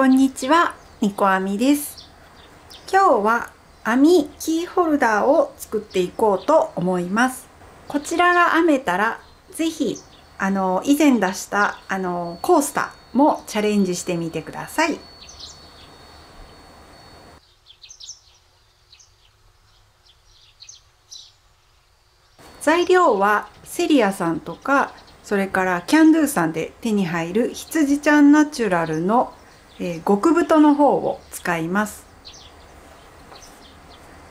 こんにちは、ニコ編みです。今日は編みキーホルダーを作っていこうと思います。こちらが編めたら是非以前出したコースターもチャレンジしてみてください。材料はセリアさんとか、それからキャンドゥさんで手に入る羊ちゃんナチュラルの極太の方を使います。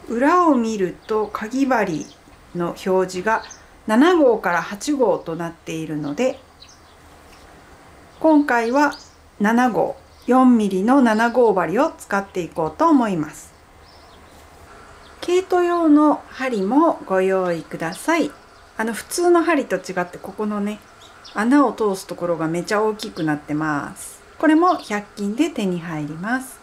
裏を見るとかぎ針の表示が7号から8号となっているので、今回は7号 4mm の7号針を使っていこうと思います。毛糸用の針もご用意ください。普通の針と違ってここのね、穴を通すところがめちゃ大きくなってます。これも100均で手に入ります。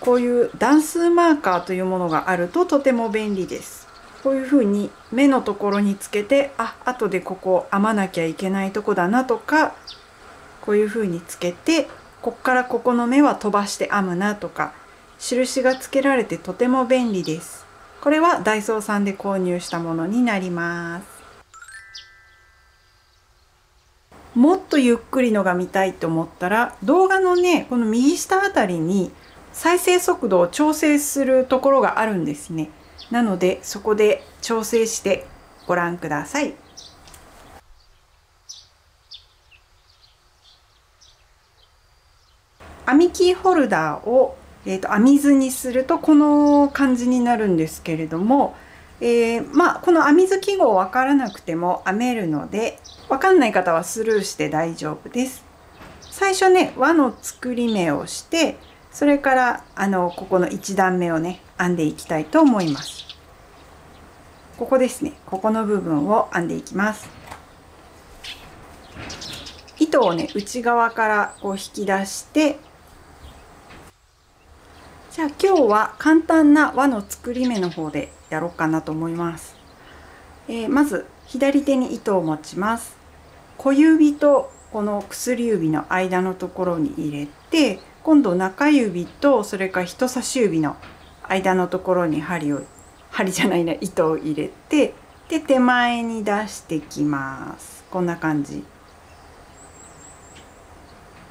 こういう段数マーカーというものがあるととても便利です。こういうふうに目のところにつけて、後でここ編まなきゃいけないとこだなとか、こういうふうにつけて、こっからここの目は飛ばして編むなとか、印がつけられてとても便利です。これはダイソーさんで購入したものになります。もっとゆっくりのが見たいと思ったら、動画のね、この右下あたりに再生速度を調整するところがあるんですね。なのでそこで調整してご覧ください。編みキーホルダーを、編み図にするとこの感じになるんですけれども、この編み図記号わからなくても編めるので、わかんない方はスルーして大丈夫です。最初ね、輪の作り目をして、それからここの1段目をね編んでいきたいと思います。ここですね、ここの部分を編んでいきます。糸をね内側からこう引き出して、じゃあ今日は簡単な輪の作り目の方でやろうかなと思います。まず左手に糸を持ちます。小指とこの薬指の間のところに入れて、今度中指とそれから人差し指の間のところに糸を入れて、で手前に出してきます。こんな感じ。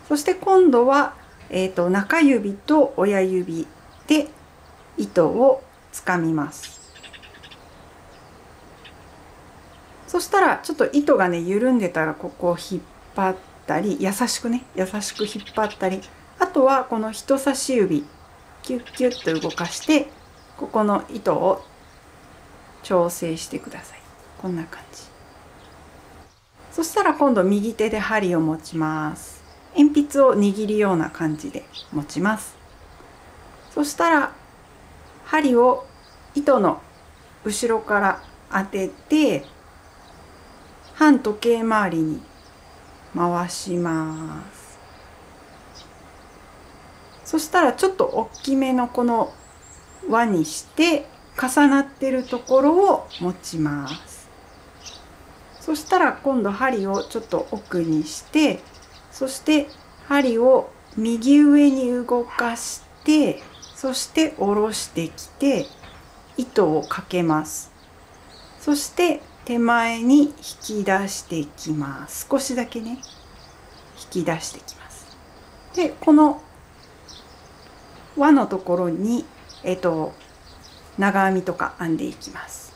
そして今度は中指と親指で糸をつかみます。そしたらちょっと糸がね緩んでたら、ここを引っ張ったり、優しく引っ張ったり、あとはこの人差し指キュッキュッと動かして、ここの糸を調整してください。こんな感じ。そしたら今度右手で針を持ちます。鉛筆を握るような感じで持ちます。そしたら針を糸の後ろから当てて、反時計回りに回します。そしたらちょっと大きめのこの輪にして、重なってるところを持ちます。そしたら今度針をちょっと奥にして、そして針を右上に動かして、そして下ろしてきて糸をかけます。そして手前に引き出してきます。少しだけね引き出してきます。でこの輪のところに、長編みとか編んでいきます。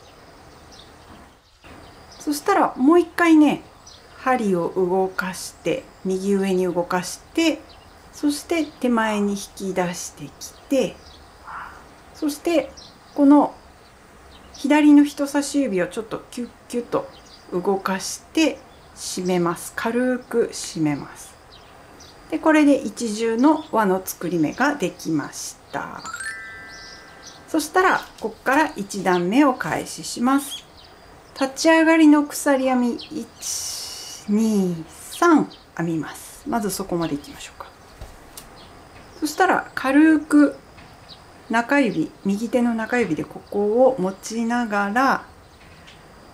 そしたらもう一回ね針を動かして、右上に動かして、そして手前に引き出してきて、そしてこの左の人差し指をちょっとキュッキュッと動かして締めます。軽く締めます。でこれで一重の輪の作り目ができました。そしたらここから1段目を開始します。立ち上がりの鎖編み1 2、3編みます。まずそこまでいきましょうか。そしたら軽く右手の中指でここを持ちながら、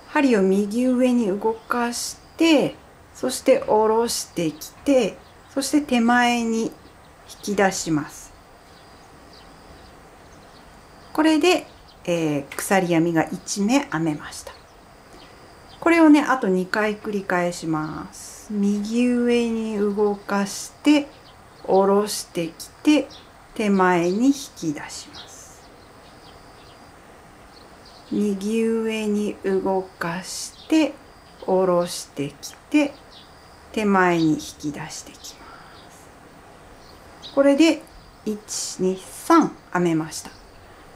針を右上に動かして、そして下ろしてきて、そして手前に引き出します。これで、鎖編みが1目編めました。これをねあと2回繰り返します。右上に動かして下ろしてきて手前に引き出します。右上に動かして下ろしてきて手前に引き出してきます。これで1、2、3編めました。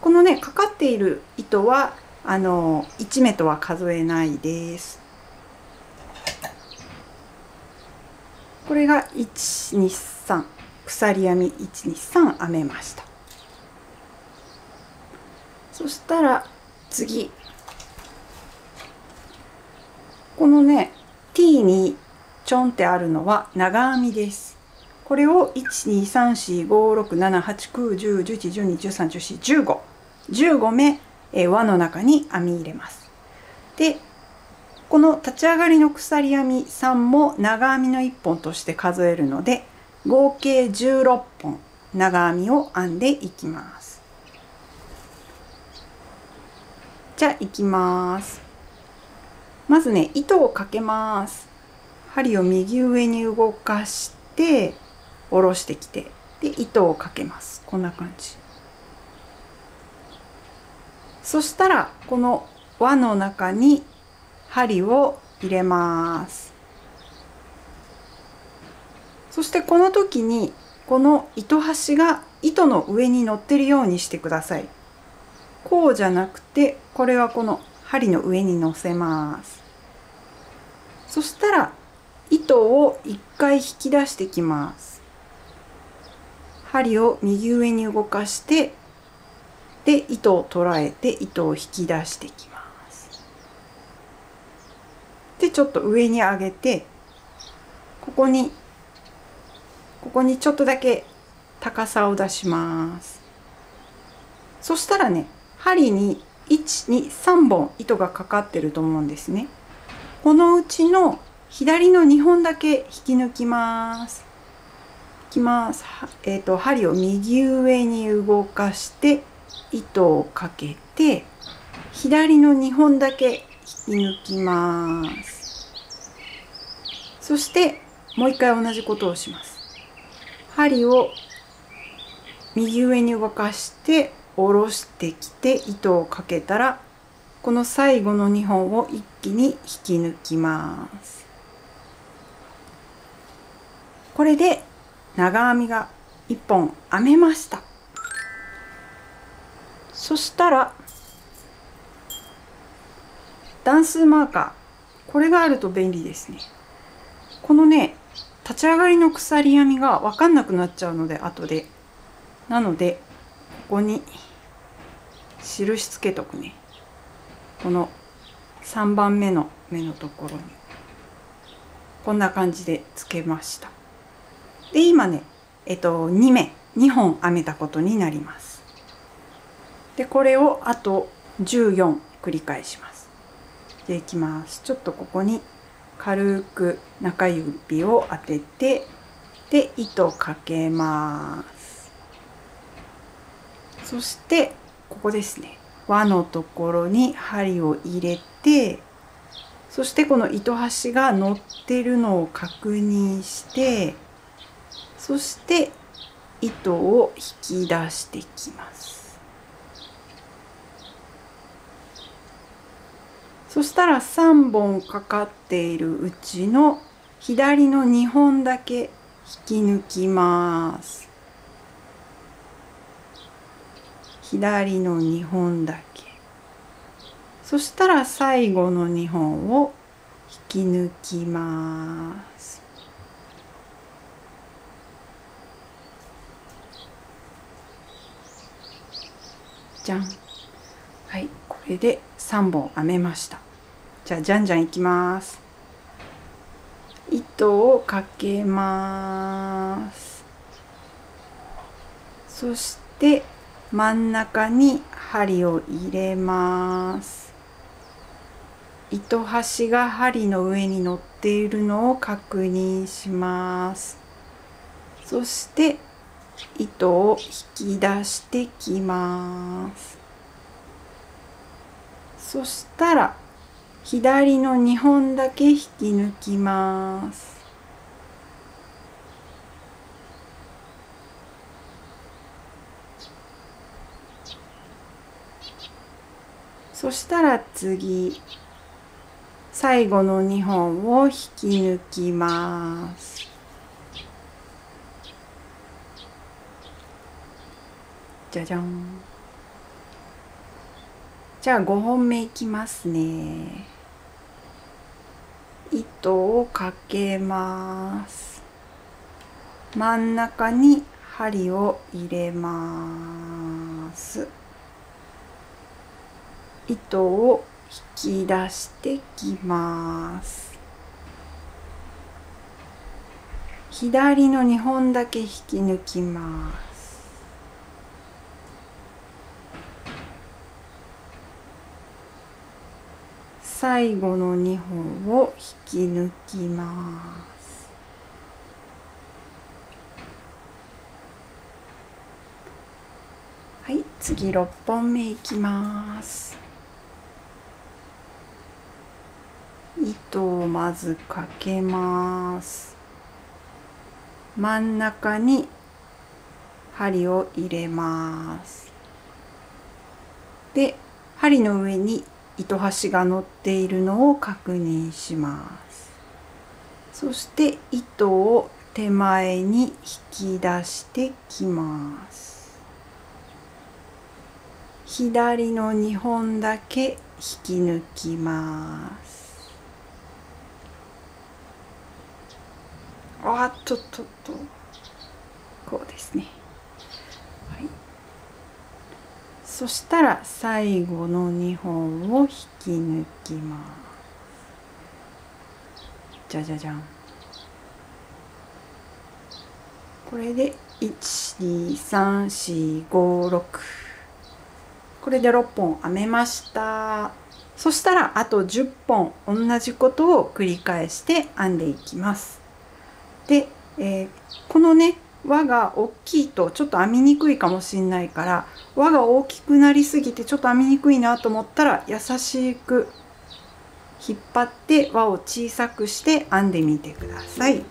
このねかかっている糸は1目とは数えないです。これが1、2、3、鎖編み1、2、3編めました。そしたら次このね T にちょんってあるのは長編みです。これを1、2、3、4、5、6、7、8、9、10、11、12、13、14、15目輪の中に編み入れます。でこの立ち上がりの鎖編み3も長編みの1本として数えるので合計16本長編みを編んでいきます。じゃあいきます。まずね糸をかけます。針を右上に動かして下ろしてきてで糸をかけます。こんな感じ。そしたらこの輪の中に針を入れます。そしてこの時にこの糸端が糸の上に乗ってるようにしてください。こうじゃなくてこれはこの針の上に乗せます。そしたら糸を1回引き出してきます。針を右上に動かしてで糸を捉えて糸を引き出してきます。でちょっと上に上げてここにちょっとだけ高さを出します。そしたらね針に1、2、3本糸がかかってると思うんですね。このうちの左の2本だけ引き抜きます。いきます。針を右上に動かして糸をかけて左の2本だけ引き抜きます。そしてもう一回同じことをします。針を右上に動かして下ろしてきて糸をかけたらこの最後の2本を一気に引き抜きます。これで長編みが1本編めました。そしたら段数マーカーこれがあると便利ですね。このね立ち上がりの鎖編みが分かんなくなっちゃうので後でなのでここに印つけとくね。この3番目の目のところにこんな感じでつけました。で今ね2本編めたことになります。でこれをあと14繰り返します。でいきます。ちょっとここに軽く中指を当ててで糸をかけます。そしてここですね輪のところに針を入れてそしてこの糸端が乗ってるのを確認してそして糸を引き出してきます。そしたら3本かかっているうちの左の2本だけ引き抜きます。左の2本だけ。そしたら最後の2本を引き抜きます。じゃん。はい、これで3本編めました。じゃあじゃんじゃんいきます。糸をかけます。そして真ん中に針を入れます。糸端が針の上に乗っているのを確認します。そして糸を引き出してきます。そしたら左の2本だけ引き抜きます。そしたら次、最後の2本を引き抜きます。じゃじゃん。じゃあ5本目いきますね。糸をかけます。真ん中に針を入れます。糸を引き出してきます。左の2本だけ引き抜きます。最後の2本を引き抜きます。はい、次6本目いきます。糸をまずかけます。真ん中に針を入れます。で、針の上に糸端が乗っているのを確認します。そして糸を手前に引き出してきます。左の2本だけ引き抜きます。あっとっとっと、こうですね、はい、そしたら最後の2本を引き抜きます。じゃじゃじゃん。これで1、2、3、4、5、6、これで6本編めました。そしたらあと10本同じことを繰り返して編んでいきます。で、このね輪が大きいとちょっと編みにくいかもしれないから、輪が大きくなりすぎてちょっと編みにくいなと思ったら優しく引っ張って輪を小さくして編んでみてください。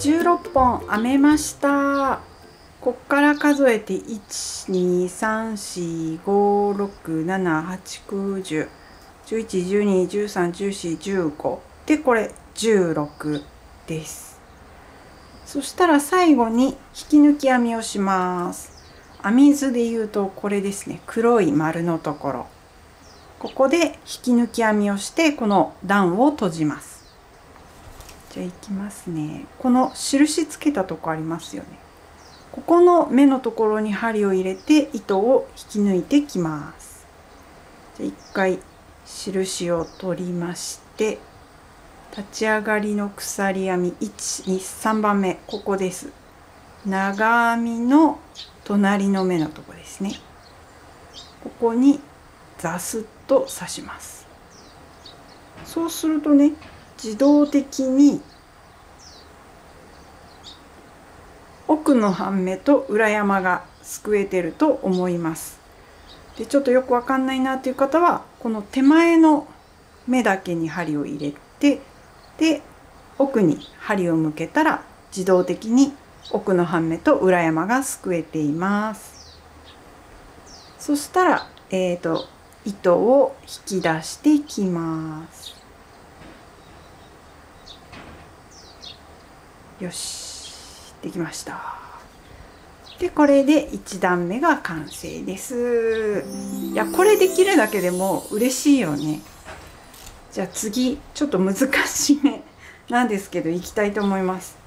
16本編めました。こっから数えて1、2、3、4、5、6、7、8、9、10、11、12、13、14、15でこれ16です。そしたら最後に引き抜き編みをします。編み図でいうとこれですね。黒い丸のところ。ここで引き抜き編みをしてこの段を閉じます。じゃあいきますね。この印つけたとこありますよね。ここの目のところに針を入れて糸を引き抜いてきます。じゃあ一回印を取りまして、立ち上がりの鎖編み1、2、3番目、ここです。長編みの隣の目のとこですね。ここにザスッと刺します。そうするとね、自動的に奥の半目と裏山がすくえてると思います。で、ちょっとよくわかんないなという方はこの手前の目だけに針を入れて、で奥に針を向けたら自動的に奥の半目と裏山がすくえています。そしたら、糸を引き出していきます。よし、できました。でこれで1段目が完成です。いや、これできるだけでも嬉しいよね。じゃあ次ちょっと難しめなんですけどいきたいと思います。